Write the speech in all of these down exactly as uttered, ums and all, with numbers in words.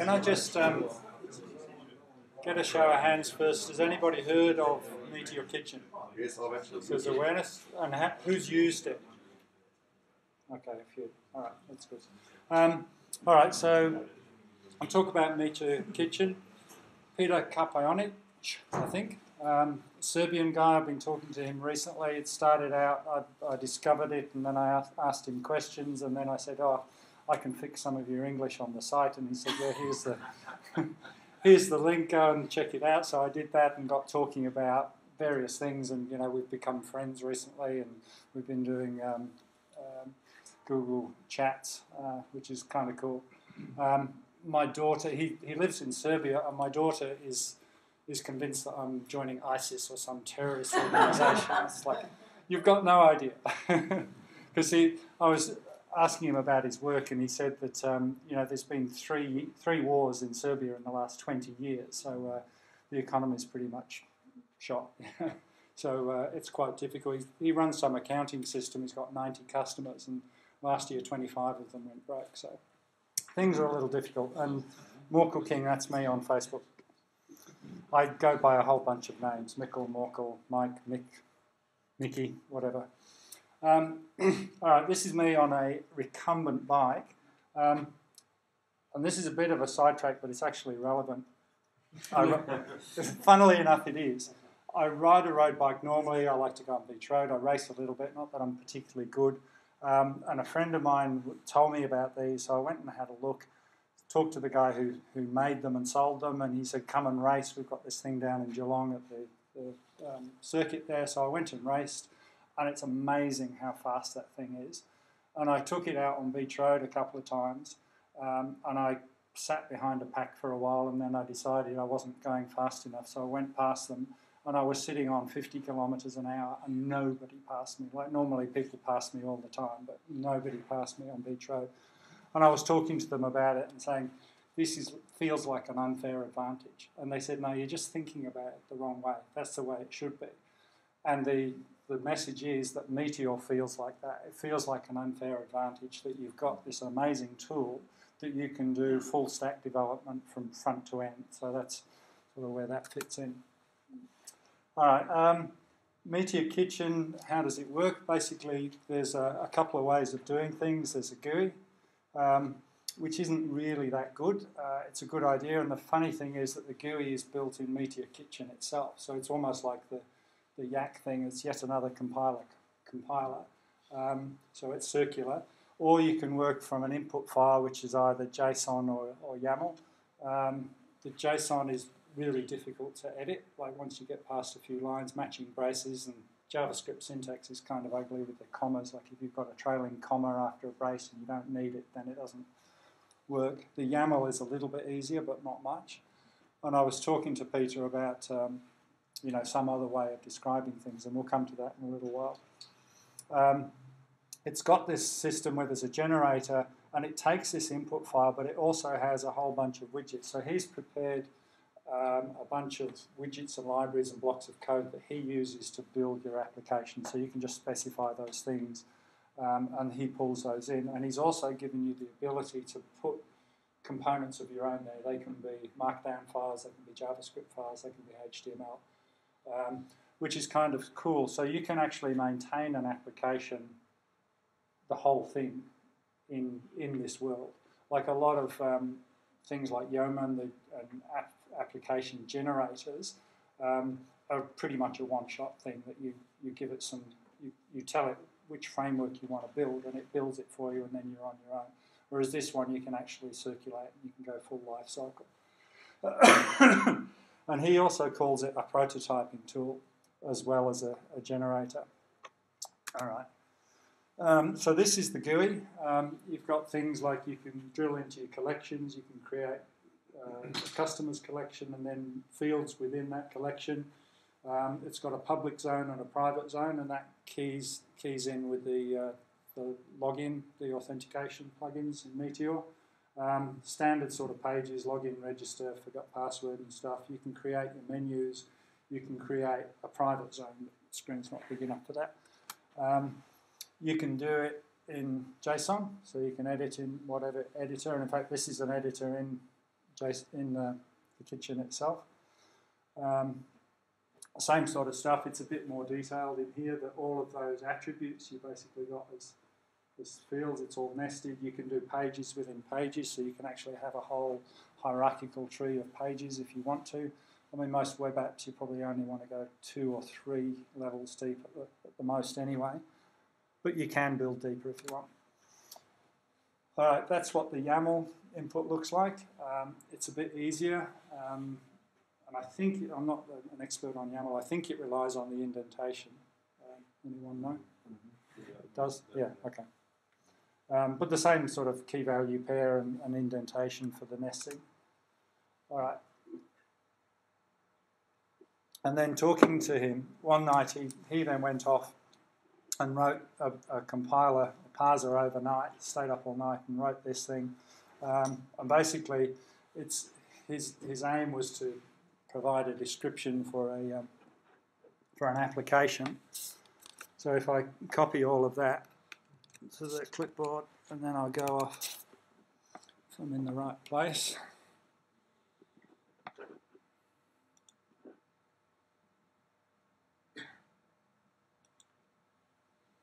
Can I just um, get a show of hands first? Has anybody heard of Meteor Kitchen? Yes, I've actually. There's awareness, and ha who's used it? Okay, a few. All right, that's good. Um, all right, so I'll talk about Meteor Kitchen. Petar Karpanoic, I think, um, Serbian guy. I've been talking to him recently. It started out, I, I discovered it, and then I asked, asked him questions, and then I said, oh, I can fix some of your English on the site, and he said, yeah, here's the, here's the link, go and check it out. So I did that and got talking about various things, and you know, we've become friends recently, and we've been doing um, um, Google Chats, uh, which is kind of cool. Um, my daughter, he, he lives in Serbia, and my daughter is is convinced that I'm joining ISIS or some terrorist organisation. It's like, you've got no idea. Because he, I was asking him about his work, and he said that um, you know, there's been three three wars in Serbia in the last twenty years, so uh, the economy is pretty much shot. So uh, it's quite difficult. He's, he runs some accounting system. He's got ninety customers, and last year twenty-five of them went broke. So things are a little difficult. And Morkel King, that's me on Facebook. I go by a whole bunch of names: Mikkel, Morkel, Mike, Mick, Mickey, whatever. Um, all right, this is me on a recumbent bike, um, and this is a bit of a sidetrack, but it's actually relevant. I, funnily enough, it is. I ride a road bike normally. I like to go on beach road. I race a little bit, not that I'm particularly good. Um, and a friend of mine told me about these, so I went and had a look, talked to the guy who, who made them and sold them, and he said, come and race. We've got this thing down in Geelong at the, the um, circuit there. So I went and raced, and it's amazing how fast that thing is. And I took it out on beach road a couple of times, um, and I sat behind a pack for a while, and then I decided I wasn't going fast enough, so I went past them. And I was sitting on fifty kilometres an hour, and nobody passed me. Like, normally people pass me all the time, but nobody passed me on beach road. And I was talking to them about it and saying, this is, feels like an unfair advantage. And they said, no, you're just thinking about it the wrong way. That's the way it should be. And the, the message is that Meteor feels like that. It feels like an unfair advantage that you've got this amazing tool that you can do full stack development from front to end. So that's sort of where that fits in. All right, um, Meteor Kitchen, how does it work? Basically, there's a, a couple of ways of doing things. There's a G U I, um, which isn't really that good. Uh, it's a good idea, and the funny thing is that the G U I is built in Meteor Kitchen itself, so it's almost like the, the Yak thing. It's yet another compiler. compiler. Um, so it's circular. Or you can work from an input file, which is either JSON or, or YAML. Um, the JSON is really difficult to edit, like once you get past a few lines, matching braces, and JavaScript syntax is kind of ugly with the commas. Like, if you've got a trailing comma after a brace and you don't need it, then it doesn't work. The YAML is a little bit easier, but not much. And I was talking to Peter about, um, you know, some other way of describing things, and we'll come to that in a little while. Um, it's got this system where there's a generator, and it takes this input file, but it also has a whole bunch of widgets. So he's prepared Um, a bunch of widgets and libraries and blocks of code that he uses to build your application. So you can just specify those things, um, and he pulls those in. And he's also given you the ability to put components of your own there. They can be markdown files, they can be JavaScript files, they can be H T M L, um, which is kind of cool. So you can actually maintain an application, the whole thing, in, in this world. Like a lot of um, things like Yeoman, the an app application generators um, are pretty much a one-shot thing that you, you give it some, you, you tell it which framework you want to build, and it builds it for you, and then you're on your own. Whereas this one, you can actually circulate, and you can go full life cycle. Uh, and he also calls it a prototyping tool as well as a, a generator. All right. Um, so this is the G U I. Um, you've got things like you can drill into your collections, you can create Uh, customers collection, and then fields within that collection. Um, it's got a public zone and a private zone, and that keys keys in with the, uh, the login, the authentication plugins in Meteor. Um, standard sort of pages: login, register, forgot password, and stuff. You can create your menus. You can create a private zone. The screen's not big enough for that. Um, you can do it in JSON, so you can edit in whatever editor. And in fact, this is an editor in in the, the kitchen itself. Um, same sort of stuff, it's a bit more detailed in here, that all of those attributes you basically got as, as fields, it's all nested. You can do pages within pages, so you can actually have a whole hierarchical tree of pages if you want to. I mean, most web apps you probably only want to go two or three levels deep at the, at the most anyway, but you can build deeper if you want. All right, that's what the YAML input looks like. Um, it's a bit easier, um, and I think, I'm not an expert on YAML, I think it relies on the indentation. Um, anyone know? Mm-hmm. Yeah. It does? Yeah, okay. Um, but the same sort of key value pair and, and indentation for the nesting. All right. And then talking to him, one night he, he then went off and wrote a, a compiler, a parser overnight, stayed up all night and wrote this thing. Um, and basically, it's his his aim was to provide a description for a um, for an application. So if I copy all of that to the clipboard, and then I'll go off if I'm in the right place.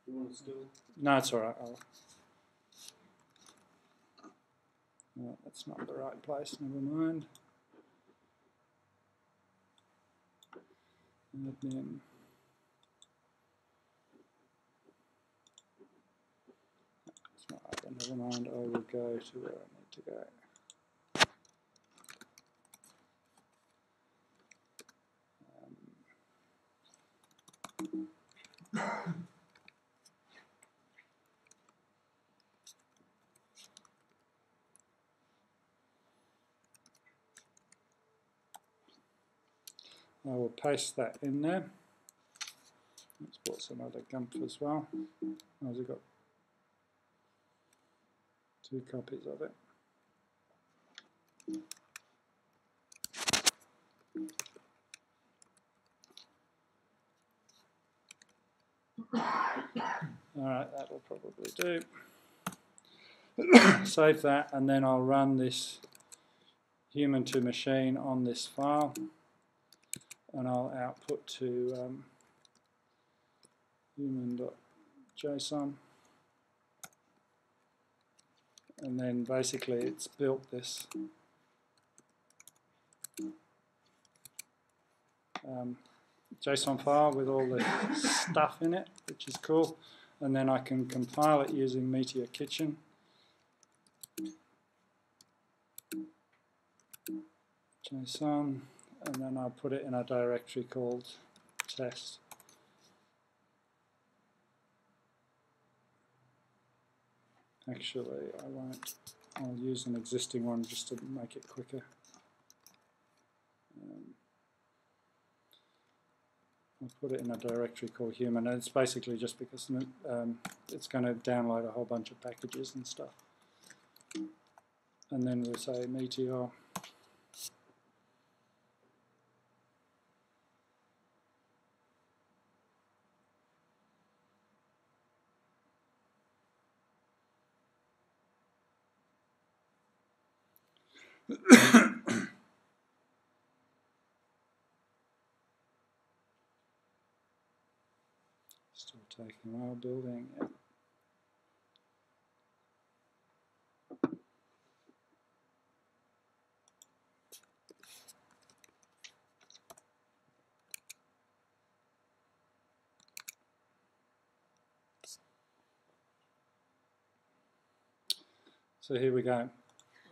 You want to still? No, it's all right. I'll... No, that's not the right place. Never mind. And then that's not right. Never mind. I will go to where I need to go. I will paste that in there. Let's put some other Gump as well. I've got two copies of it. Alright, that will probably do. Save that, and then I'll run this human to machine on this file. And I'll output to um, human.json, and then basically it's built this um, JSON file with all the stuff in it, which is cool, and then I can compile it using Meteor Kitchen, JSON, and then I'll put it in a directory called test. Actually, I won't. I'll use an existing one just to make it quicker. Um, I'll put it in a directory called human, and it's basically just because um, it's going to download a whole bunch of packages and stuff. And then we'll say Meteor. Still taking a while building. Yeah. So here we go.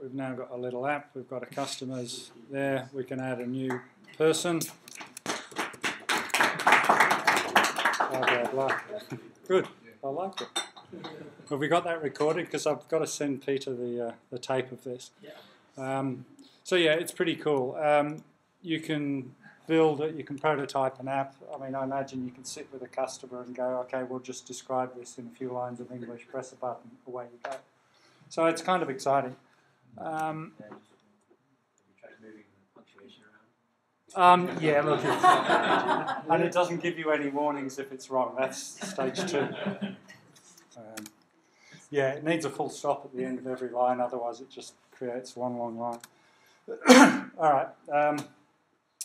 We've now got a little app, we've got a customers there, we can add a new person. Blah, blah, blah. Good, I like it. Have we got that recorded? Because I've got to send Peter the, uh, the tape of this. Um, so yeah, it's pretty cool. Um, you can build it, you can prototype an app. I mean, I imagine you can sit with a customer and go, okay, we'll just describe this in a few lines of English, press a button, away you go. So it's kind of exciting. Um, um, yeah, look, it's, and it doesn't give you any warnings if it's wrong. That's stage two. Um, yeah, it needs a full stop at the end of every line, otherwise it just creates one long line. Alright, um,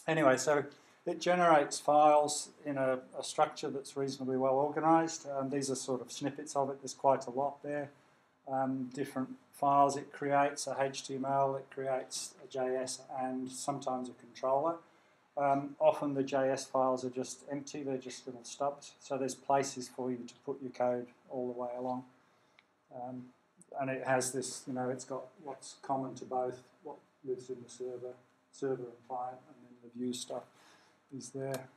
anyway, so it generates files in a, a structure that's reasonably well organised. Um, these are sort of snippets of it, there's quite a lot there. Um, different files it creates, a H T M L, it creates a J S and sometimes a controller. Um, often the J S files are just empty, they're just little stubs, so there's places for you to put your code all the way along. Um, and it has this, you know, it's got what's common to both, what lives in the server, server and client, and then the view stuff is there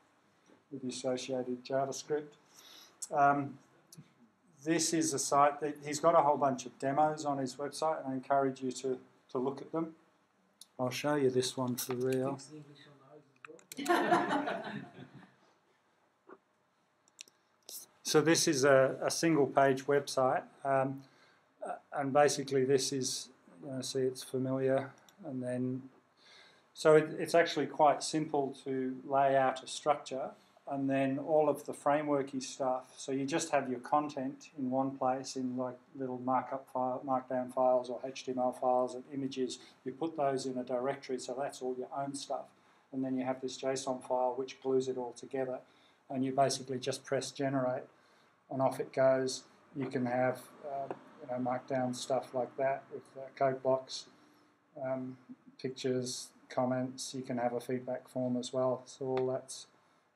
with the associated JavaScript. Um, this is a site that he's got a whole bunch of demos on his website, and I encourage you to, to look at them. I'll show you this one for real. So this is a, a single page website, um, and basically this is, you know, see it's familiar, and then so it, it's actually quite simple to lay out a structure, and then all of the frameworky stuff, so you just have your content in one place in like little markup file, markdown files or H T M L files and images, you put those in a directory, so that's all your own stuff, and then you have this JSON file which glues it all together, and you basically just press generate and off it goes. You can have uh, you know, markdown stuff like that with uh, code blocks, um, pictures, comments, you can have a feedback form as well, so all that's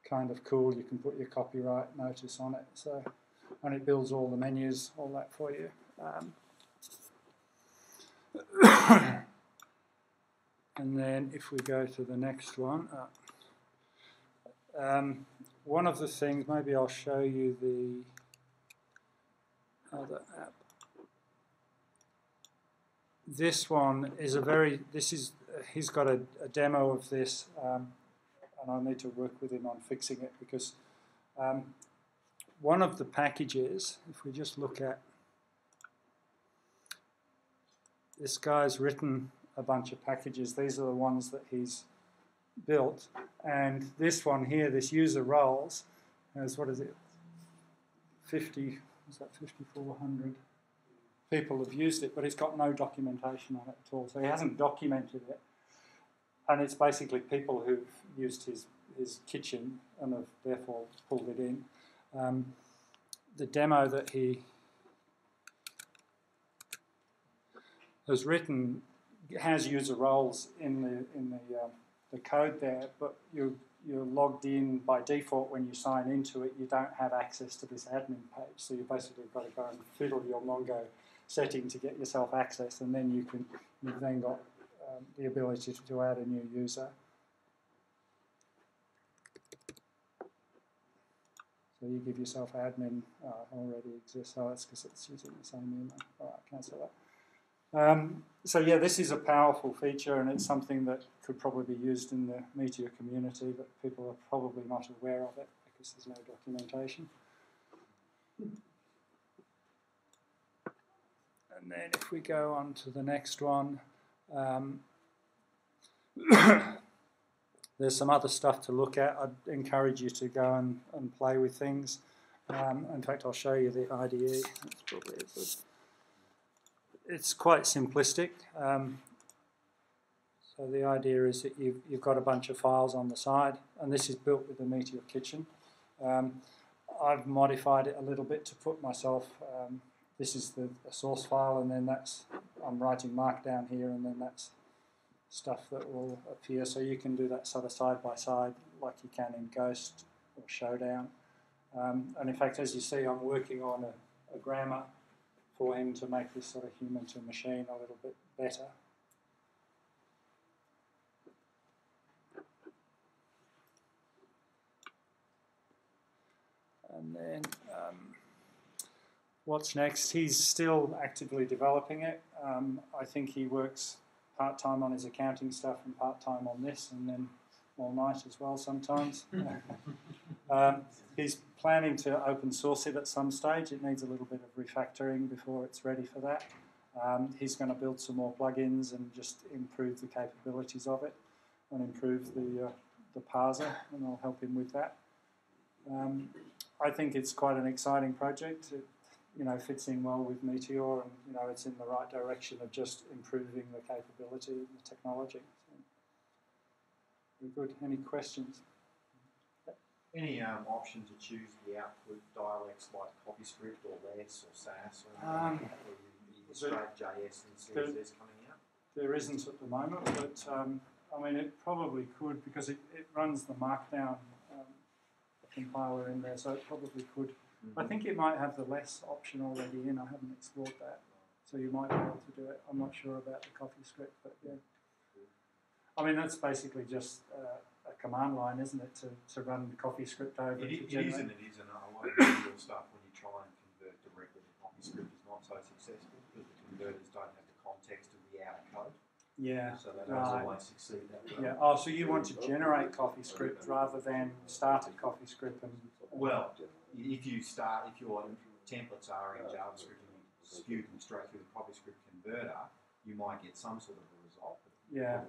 kind of cool. You can put your copyright notice on it, so, and it builds all the menus, all that for you. Um. And then if we go to the next one, uh, um, one of the things, maybe I'll show you the other app. This one is a very, this is, uh, he's got a, a demo of this, um, and I need to work with him on fixing it, because um, one of the packages, if we just look at, this guy's written a bunch of packages. These are the ones that he's built, and this one here, this user roles, has, what is it, fifty, is that fifty-four hundred people have used it, but it's got no documentation on it at all, so he hasn't documented it, and it's basically people who've used his, his kitchen and have therefore pulled it in. Um, the demo that he has written has user roles in the in the um, the code there, but you're you're logged in by default when you sign into it. You don't have access to this admin page, so you basically got to go and fiddle your Mongo setting to get yourself access, and then you can you've then got um, the ability to, to add a new user. So you give yourself admin uh, already exists. Oh, that's because it's using the same email. All right, cancel that. Um, so yeah, this is a powerful feature, and it's something that could probably be used in the Meteor community, but people are probably not aware of it because there's no documentation. And then if we go on to the next one, um, there's some other stuff to look at. I'd encourage you to go and, and play with things. Um, in fact, I'll show you the I D E. That's probably a good. It's quite simplistic. Um, so the idea is that you've, you've got a bunch of files on the side, and this is built with the Meteor Kitchen. Um, I've modified it a little bit to put myself, um, this is the a source file, and then that's, I'm writing markdown here, and then that's stuff that will appear. So you can do that sort of side by side like you can in Ghost or Showdown. Um, and in fact, as you see, I'm working on a, a grammar for him to make this sort of human to machine a little bit better. And then um, what's next? He's still actively developing it. Um, I think he works part-time on his accounting stuff and part-time on this, and then all night as well sometimes. Um, he's planning to open source it at some stage. It needs a little bit of refactoring before it's ready for that. Um, he's going to build some more plugins and just improve the capabilities of it and improve the, uh, the parser, and I'll help him with that. Um, I think it's quite an exciting project. It, you know, fits in well with Meteor, and you know, it's in the right direction of just improving the capability and the technology. So, we're good. Any questions? Any um, option to choose the output dialects like CoffeeScript or Less or S A S or um, J S and C S S coming out? There isn't at the moment, but um, I mean, it probably could, because it, it runs the Markdown um, compiler in there, so it probably could. Mm-hmm. I think it might have the Less option already in. I haven't explored that, so you might be able to do it. I'm not sure about the CoffeeScript, but yeah. I mean, that's basically just uh, a command line, isn't it, to, to run the CoffeeScript over? It, it is and it isn't. A lot of visual stuff when you try and convert directly to CoffeeScript is not so successful because the converters don't have the context of the outer code. Yeah. So they don't right. always succeed that way. Yeah. Oh, so you want to generate CoffeeScript rather than start at CoffeeScript and... Uh, well, if you start, if your templates are in JavaScript and you skew them straight through the CoffeeScript converter, you might get some sort of a result. But yeah.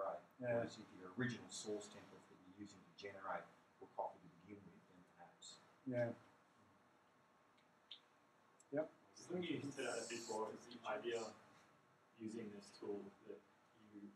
Right. Yeah. Because if your original source template that you're using to generate will copy to begin with, then perhaps. Yeah. Yep. Something you hinted at a bit more is the idea of using this tool that you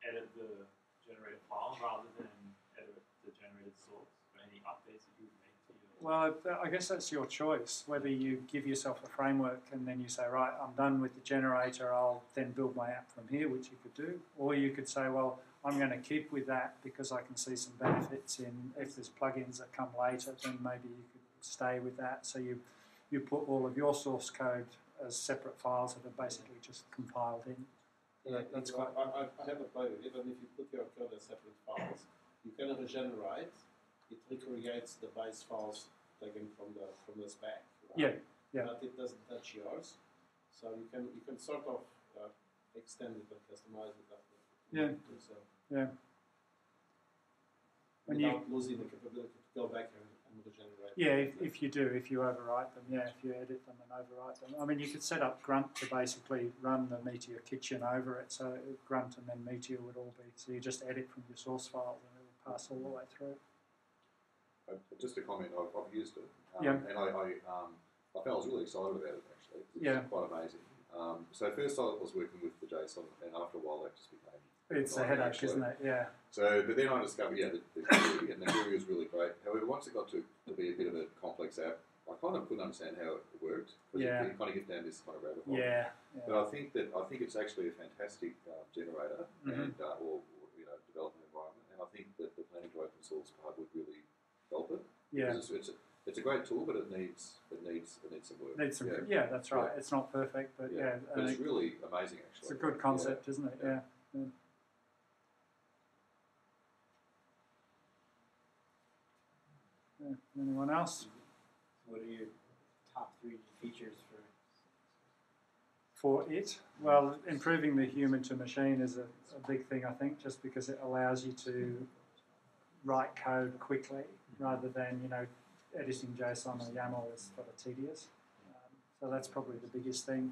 edit the generated file rather than edit the generated source, or any updates that you would make to your... Well, I guess that's your choice, whether you give yourself a framework and then you say, right, I'm done with the generator, I'll then build my app from here, which you could do. Or you could say, well, I'm going to keep with that because I can see some benefits in, if there's plugins that come later, then maybe you could stay with that. So you, you put all of your source code as separate files that are basically just compiled in. Yeah, that's quite. I, I, I have a problem. Even if you put your code as separate files, you cannot regenerate. It recreates the base files taken from the from the spec. Right? Yeah, yeah. But it doesn't touch yours, so you can you can sort of uh, extend it and customize it after. Yeah. So yeah. When without you, losing the capability to go back and. Yeah, if, if you do, if you overwrite them, yeah, if you edit them and overwrite them. I mean, you could set up Grunt to basically run the Meteor Kitchen over it, so Grunt and then Meteor would all be, so you just edit from your source files and it would pass all the way through. Uh, just a comment, I've, I've used it, um, yeah. and I, I, um, I felt I was really excited about it actually, it's yeah. quite amazing. Um, so first I was working with the JSON, and after a while that just became... It's a headache, actually. Isn't it? Yeah. So, but then I discovered, yeah, the Groovy, and the Groovy was really great. However, once it got to, to be a bit of a complex app, I kind of couldn't understand how it worked. Yeah. You kind of get down this kind of rabbit hole. Yeah. yeah. But I think that I think it's actually a fantastic uh, generator mm-hmm. and uh, or, or you know development environment, and I think that the planning to open source part would really help it. Yeah. It's, it's, a, it's a great tool, but it needs it needs it needs some work. Needs some, yeah. yeah, that's right. Yeah. It's not perfect, but yeah. yeah but it's really amazing, actually. It's a good concept, yeah. isn't it? Yeah. yeah. yeah. Anyone else? What are your top three features for for it? Well, improving the human to machine is a, a big thing, I think, just because it allows you to write code quickly rather than, you know, editing JSON or YAML is sort of tedious. Um, so that's probably the biggest thing.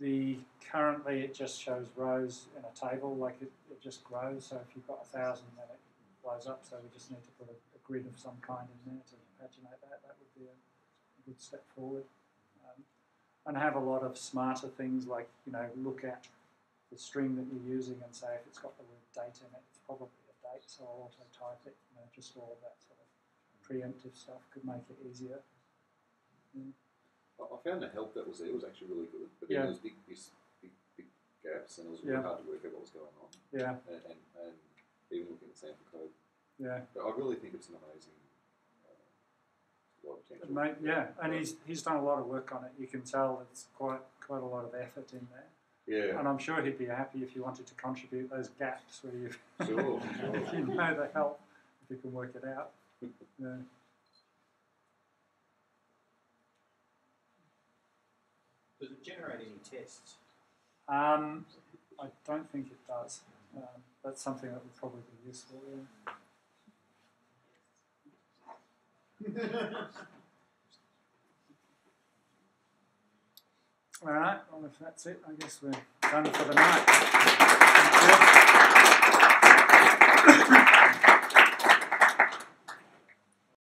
The currently it just shows rows in a table, like it, it just grows. So if you've got a thousand, then it blows up. So we just need to put a grid of some kind in there to paginate that. That would be a, a good step forward. Um, and have a lot of smarter things like, you know, look at the string that you're using and say if it's got the word date in it, it's probably a date, so I'll auto-type it. You know, just all of that sort of preemptive stuff could make it easier. Yeah. I found the help that was there was actually really good, but yeah. there was big, big, big, big gaps and it was really yeah. hard to work out what was going on. Yeah. And, and, and even looking at sample code. Yeah, but I really think it's an amazing uh, lot of potential. Mate, yeah, and he's he's done a lot of work on it. You can tell it's quite quite a lot of effort in there. Yeah, and I'm sure he'd be happy if you wanted to contribute those gaps where you sure, sure. if you know the help, if you can work it out. Yeah. Does it generate any tests? Um, I don't think it does. Um, that's something that would probably be useful. Yeah. All right, well, if that's it, I guess we're done for the night.